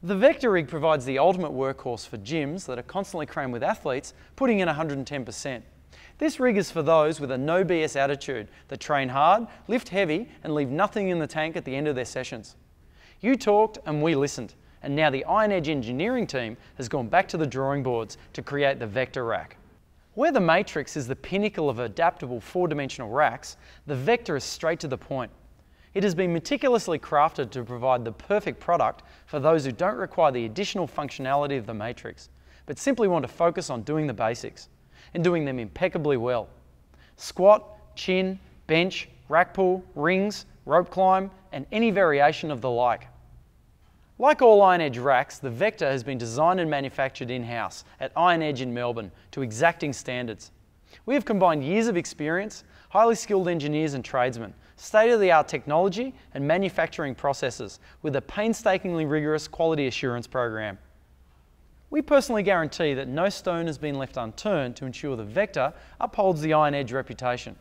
The Vector Rig provides the ultimate workhorse for gyms that are constantly crammed with athletes, putting in 110%. This rig is for those with a no BS attitude that train hard, lift heavy and leave nothing in the tank at the end of their sessions. You talked and we listened, and now the Iron Edge engineering team has gone back to the drawing boards to create the Vector Rack. Where the Matrix is the pinnacle of adaptable four-dimensional racks, the Vector is straight to the point. It has been meticulously crafted to provide the perfect product for those who don't require the additional functionality of the Matrix, but simply want to focus on doing the basics, and doing them impeccably well. Squat, chin, bench, rack pull, rings, rope climb, and any variation of the like. Like all Iron Edge racks, the Vector has been designed and manufactured in-house at Iron Edge in Melbourne to exacting standards. We have combined years of experience, highly skilled engineers and tradesmen, state-of-the-art technology and manufacturing processes with a painstakingly rigorous quality assurance program. We personally guarantee that no stone has been left unturned to ensure the Vector upholds the Iron Edge reputation.